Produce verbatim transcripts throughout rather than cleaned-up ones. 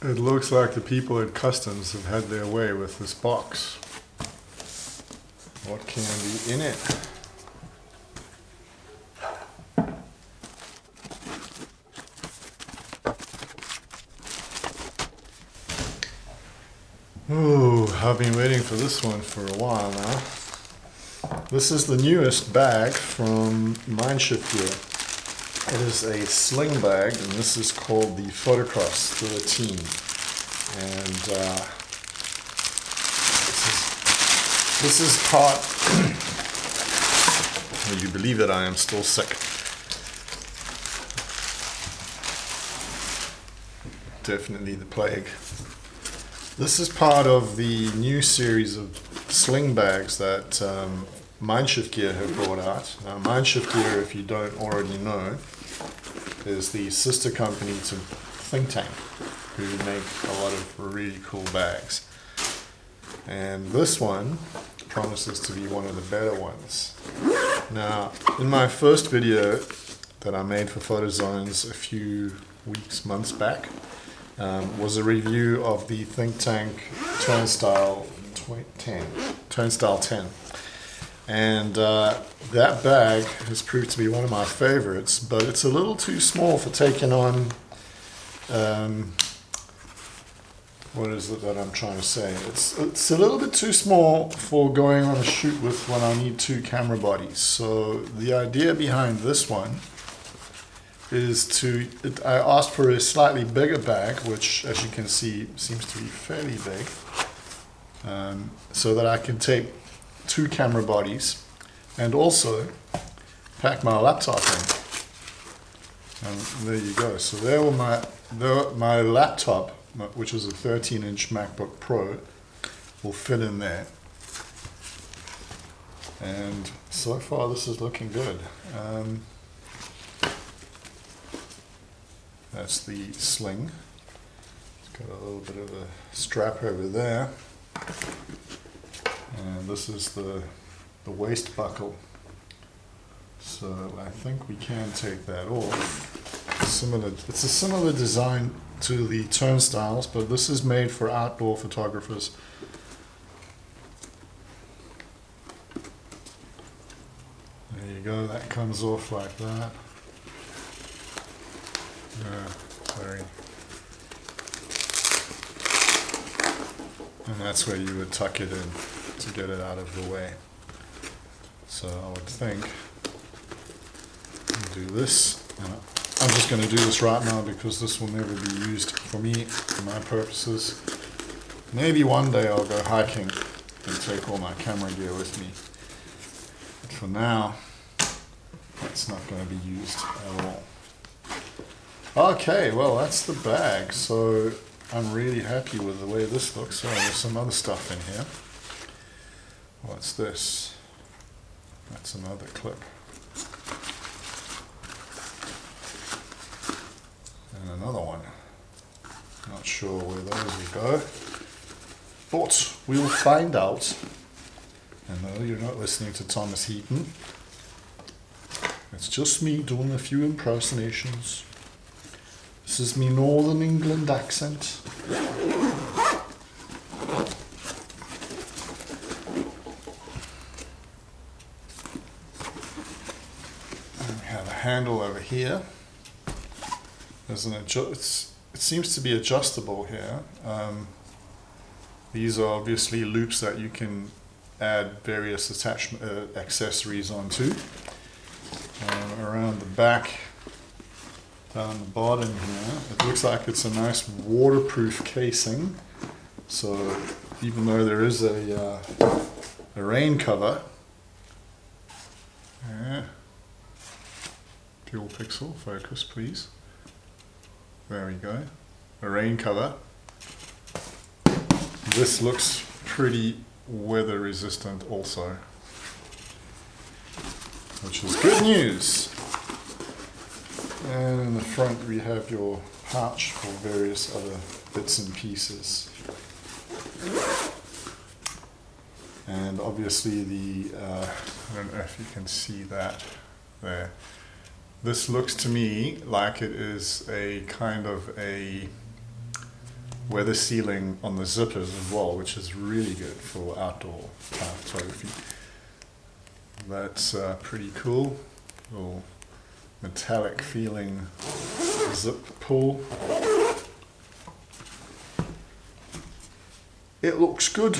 It looks like the people at customs have had their way with this box. What can be in it? Ooh, I've been waiting for this one for a while now. This is the newest bag from Mindshift Gear. It is a sling bag, and this is called the Photocross thirteen. And uh, this, is, this is part... Will you believe it? I am still sick. Definitely the plague. This is part of the new series of sling bags that um, Mindshift Gear have brought out. Now, Mindshift Gear, if you don't already know, is the sister company to Think Tank, who make a lot of really cool bags. And this one promises to be one of the better ones. Now, in my first video that I made for Photozones a few weeks, months back, Um, was a review of the Think Tank Turnstile ten. And uh, that bag has proved to be one of my favorites, but it's a little too small for taking on, um, what is it that I'm trying to say? It's, it's a little bit too small for going on a shoot with when I need two camera bodies. So the idea behind this one is to, it, I asked for a slightly bigger bag, which as you can see seems to be fairly big, um, so that I can take two camera bodies and also pack my laptop in. And there you go. So there were my, there, my laptop, which is a thirteen inch MacBook Pro, will fit in there. And so far this is looking good. Um, That's the sling. It's got a little bit of a strap over there. And this is the, the waist buckle. So I think we can take that off. Similar, it's a similar design to the Turnstiles, but this is made for outdoor photographers. There you go, that comes off like that. Uh, sorry. And that's where you would tuck it in to get it out of the way. So I would think do this. And I'm just going to do this right now because this will never be used for me, for my purposes. Maybe one day I'll go hiking and take all my camera gear with me. But for now, it's not going to be used at all. Okay, well that's the bag, so I'm really happy with the way this looks. So there's some other stuff in here. What's this? That's another clip. And another one. Not sure where those will go, but we'll find out. And no, you're not listening to Thomas Heaton. It's just me doing a few impersonations. This is me Northern England accent. And we have a handle over here. There's an adjust, it seems to be adjustable here. Um, these are obviously loops that you can add various attachment uh, accessories onto. Um, around the back, down the bottom here, it looks like it's a nice waterproof casing, so even though there is a, uh, a rain cover, yeah. Dual pixel focus please, there we go, a rain cover. This looks pretty weather resistant also, which is good news. And in the front we have your pouch for various other bits and pieces. And obviously the, uh, I don't know if you can see that there. This looks to me like it is a kind of a where the ceiling on the zipper is as well, which is really good for outdoor uh, photography. That's uh, pretty cool. Little metallic feeling zip pull. It looks good.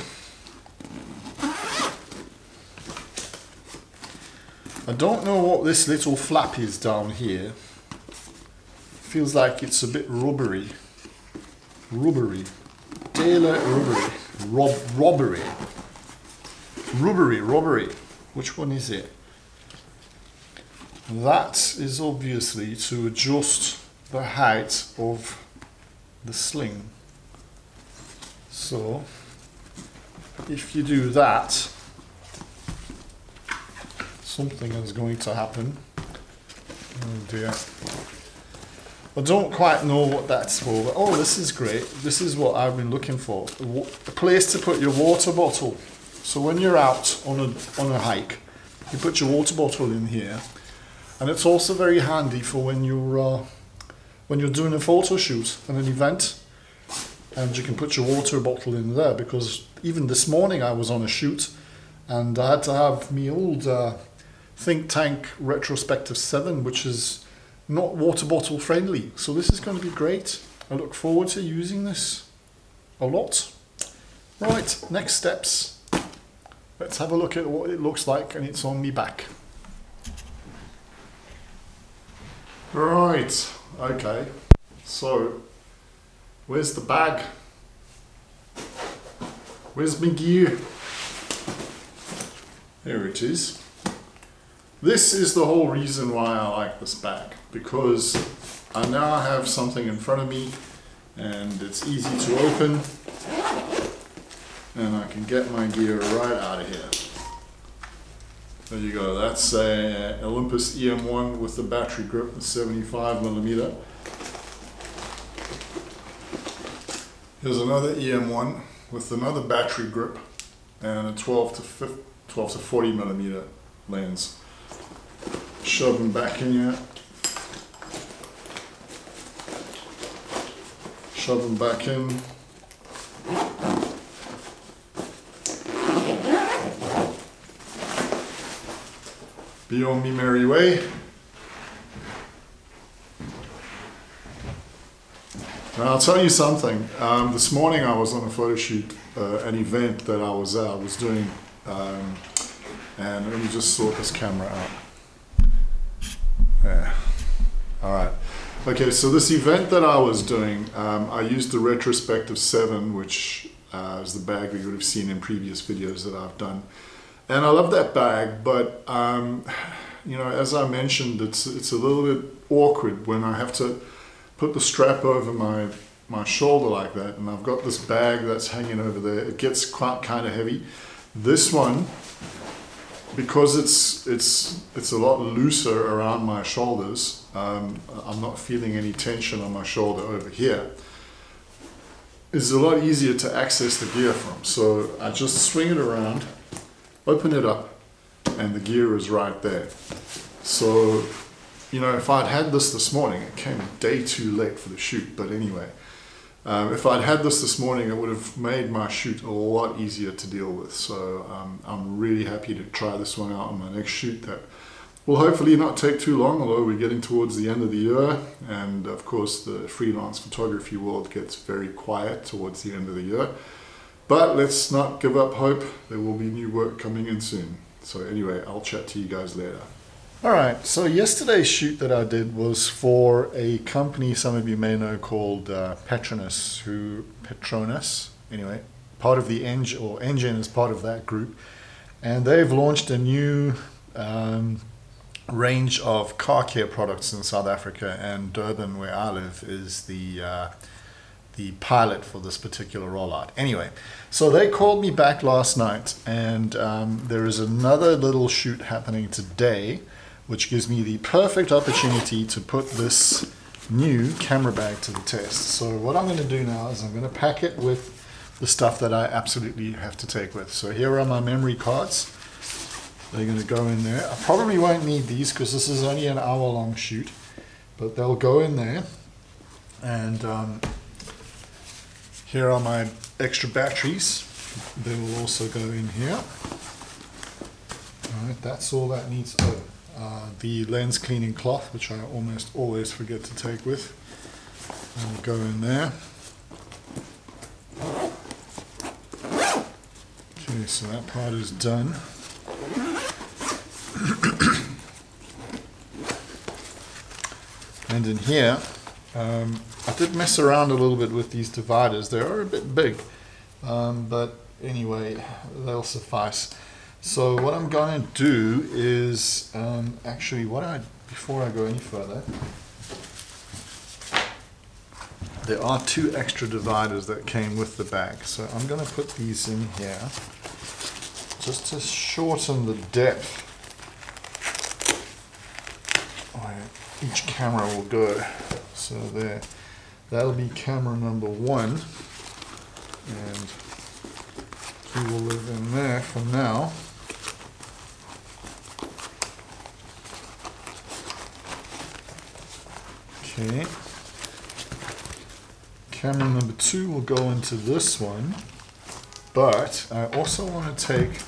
I don't know what this little flap is down here. Feels like it's a bit rubbery. Rubbery. Daylight rubbery. Rob robbery. Rubbery, robbery. Which one is it? That is obviously to adjust the height of the sling. So if you do that, something is going to happen. Oh dear. I don't quite know what that's for, but oh, this is great. This is what I've been looking for. A place to put your water bottle. So when you're out on a, on a hike, you put your water bottle in here. And it's also very handy for when you're, uh, when you're doing a photo shoot and an event, and you can put your water bottle in there, because even this morning I was on a shoot and I had to have me old uh, Think Tank Retrospective seven, which is not water bottle friendly. So this is going to be great. I look forward to using this a lot. Right, next steps. Let's have a look at what it looks like, and it's on me back. Right, okay, so where's the bag? Where's my gear? Here it is. This is the whole reason why I like this bag, because I now have something in front of me and it's easy to open and I can get my gear right out of here. There you go, that's a Olympus E M one with the battery grip, the seventy-five millimeter. Here's another E M one with another battery grip and a twelve to forty millimeter lens. Shove them back in here. Shove them back in. Be on me merry way. Now I'll tell you something. Um, this morning I was on a photo shoot, uh, an event that I was uh, I was doing, um, and let me just sort this camera out. Yeah. All right. Okay. So this event that I was doing, um, I used the Retrospective seven, which uh, is the bag that you would have seen in previous videos that I've done. And I love that bag, but um, you know, as I mentioned, it's it's a little bit awkward when I have to put the strap over my my shoulder like that, and I've got this bag that's hanging over there. It gets quite kind of heavy. This one, because it's it's it's a lot looser around my shoulders, um, I'm not feeling any tension on my shoulder over here. It's a lot easier to access the gear from. So I just swing it around. Open it up and the gear is right there. So, you know, if I'd had this this morning, it came a day too late for the shoot, but anyway, um, if I'd had this this morning, it would have made my shoot a lot easier to deal with. So um, I'm really happy to try this one out on my next shoot that will hopefully not take too long, although we're getting towards the end of the year. And of course, the freelance photography world gets very quiet towards the end of the year. But let's not give up hope. There will be new work coming in soon. So anyway, I'll chat to you guys later. All right, so yesterday's shoot that I did was for a company some of you may know called uh, Petronas, who, Petronas, anyway, part of the Engine, or Engine is part of that group. And they've launched a new um, range of car care products in South Africa, and Durban, where I live, is the uh, the pilot for this particular rollout. Anyway, so they called me back last night, and um, there is another little shoot happening today, which gives me the perfect opportunity to put this new camera bag to the test. So what I'm gonna do now is I'm gonna pack it with the stuff that I absolutely have to take with. So here are my memory cards. They're gonna go in there. I probably won't need these because this is only an hour long shoot, but they'll go in there. And um, Here are my extra batteries. They will also go in here. Alright, that's all that needs. Oh, uh, the lens cleaning cloth, which I almost always forget to take with, will go in there. Okay, so that part is done. And in here, um, I did mess around a little bit with these dividers. They are a bit big, um, but anyway, they'll suffice. So what I'm going to do is, um, actually, what I before I go any further, there are two extra dividers that came with the bag. So I'm going to put these in here just to shorten the depth. Each camera will go. So there, that'll be camera number one, and he will live in there for now. Okay. Camera number two will go into this one, but I also want to take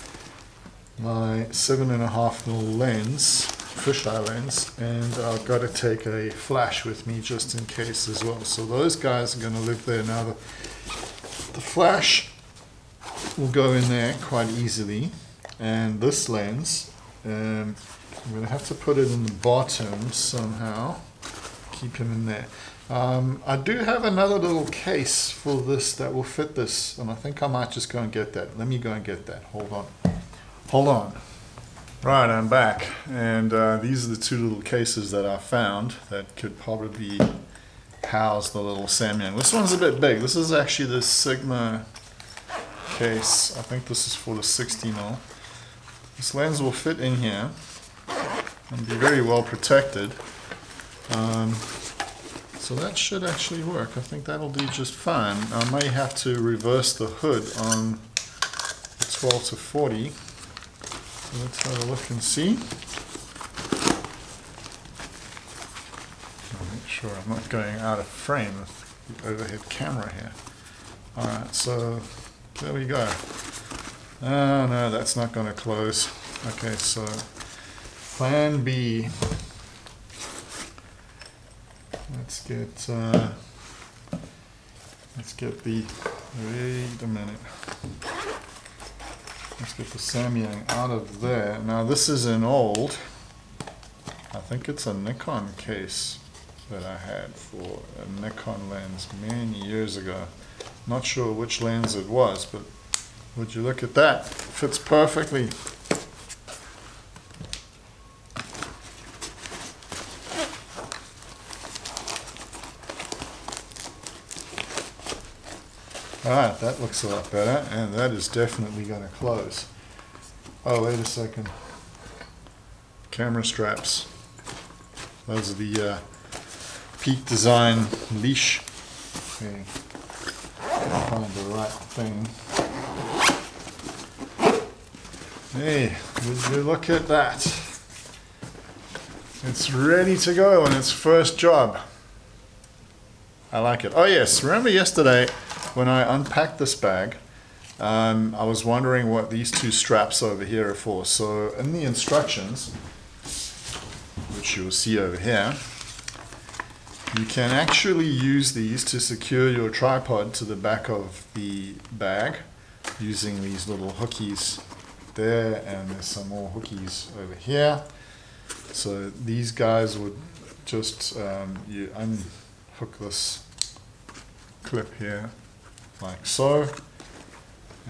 my seven and a half mil lens, fisheye lens, and I've got to take a flash with me just in case as well. So those guys are going to live there. Now the, the flash will go in there quite easily, and this lens, um, I'm going to have to put it in the bottom somehow, keep him in there. Um, I do have another little case for this that will fit this, and I think I might just go and get that. Let me go and get that. Hold on. Hold on. Right, I'm back, and uh, these are the two little cases that I found that could probably house the little Samyang. This one's a bit big. This is actually the Sigma case. I think this is for the sixty mil. This lens will fit in here and be very well protected. Um, so that should actually work. I think that'll do just fine. I may have to reverse the hood on the twelve to forty. Let's have a look and see. I'll make sure I'm not going out of frame with the overhead camera here. Alright, so there we go. Oh no, that's not going to close. Okay, so plan B. Let's get, uh, let's get the, wait a minute. Let's get the Samyang out of there. Now this is an old, I think it's a Nikon case that I had for a Nikon lens many years ago. Not sure which lens it was, but would you look at that? It fits perfectly. Alright, that looks a lot better, and that is definitely going to close. Oh, wait a second. Camera straps. Those are the uh, Peak Design leash. Okay. I'll find the right thing. Hey, would you look at that? It's ready to go on its first job. I like it. Oh yes, remember yesterday when I unpacked this bag, um, I was wondering what these two straps over here are for. So in the instructions, which you'll see over here, you can actually use these to secure your tripod to the back of the bag using these little hookies there, and there's some more hookies over here. So these guys would just, um, you unhook this clip here, like so,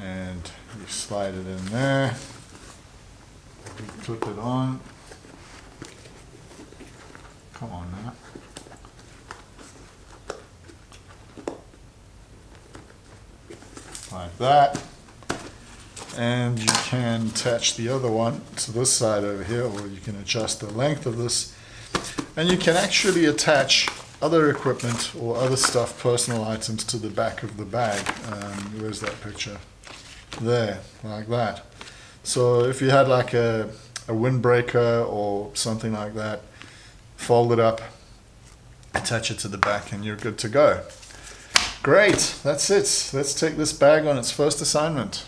and you slide it in there, you clip it on, come on now, like that, and you can attach the other one to this side over here, or you can adjust the length of this, and you can actually attach other equipment or other stuff, personal items, to the back of the bag. Um, where's that picture? There, like that. So if you had like a, a windbreaker or something like that, fold it up, attach it to the back, and you're good to go. Great, that's it. Let's take this bag on its first assignment.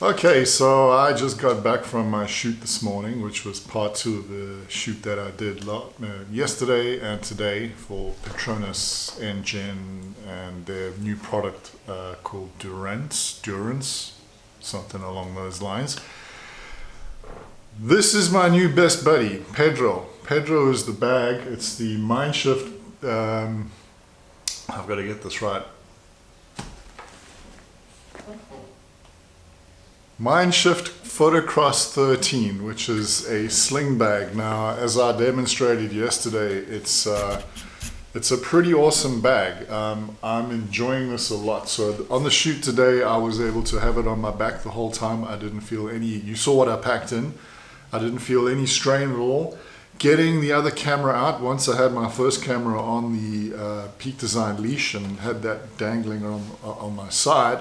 Okay, so I just got back from my shoot this morning, which was part two of the shoot that I did yesterday and today for Petronas engine and their new product uh, called Durance, Durance, something along those lines. This is my new best buddy, Pedro. Pedro is the bag. It's the Mindshift. Um, I've got to get this right. Mindshift Photocross thirteen, which is a sling bag. Now, as I demonstrated yesterday, it's uh, it's a pretty awesome bag. Um, I'm enjoying this a lot. So on the shoot today, I was able to have it on my back the whole time. I didn't feel any. You saw what I packed in. I didn't feel any strain at all. Getting the other camera out, once I had my first camera on the uh, Peak Design leash and had that dangling on, on my side,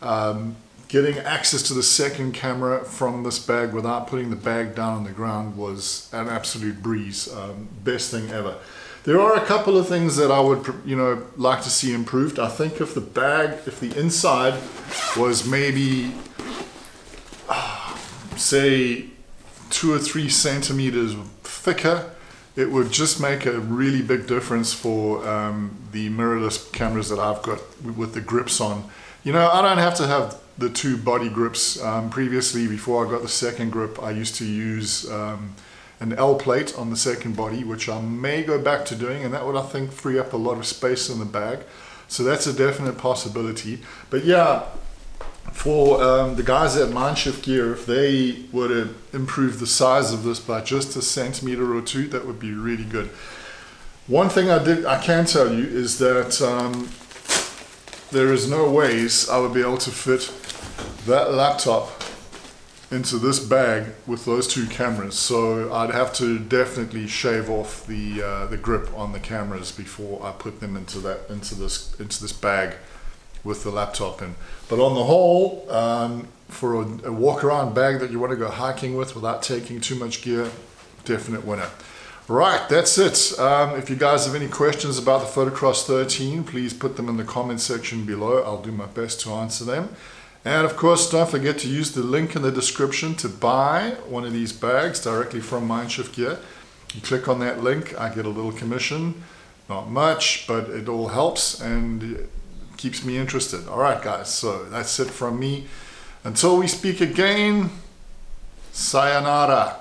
um, getting access to the second camera from this bag without putting the bag down on the ground was an absolute breeze. Um, best thing ever. There are a couple of things that I would, you know, like to see improved. I think if the bag, if the inside was maybe, uh, say, two or three centimeters thicker, it would just make a really big difference for um, the mirrorless cameras that I've got with the grips on. You know, I don't have to have the two body grips. Um, previously, before I got the second grip, I used to use um, an L plate on the second body, which I may go back to doing, and that would, I think, free up a lot of space in the bag. So that's a definite possibility. But yeah, for um, the guys at Mindshift Gear, if they were to improve the size of this by just a centimeter or two, that would be really good. One thing I did, I can tell you is that um, there is no ways I would be able to fit that laptop into this bag with those two cameras. So I'd have to definitely shave off the uh, the grip on the cameras before I put them into that into this into this bag with the laptop in. But on the whole, um, for a, a walk around bag that you want to go hiking with without taking too much gear, definite winner. Right, that's it. Um, if you guys have any questions about the Photocross thirteen, please put them in the comment section below. I'll do my best to answer them. And of course, don't forget to use the link in the description to buy one of these bags directly from Mindshift Gear. You click on that link, I get a little commission. Not much, but it all helps and keeps me interested. All right, guys, so that's it from me. Until we speak again, sayonara.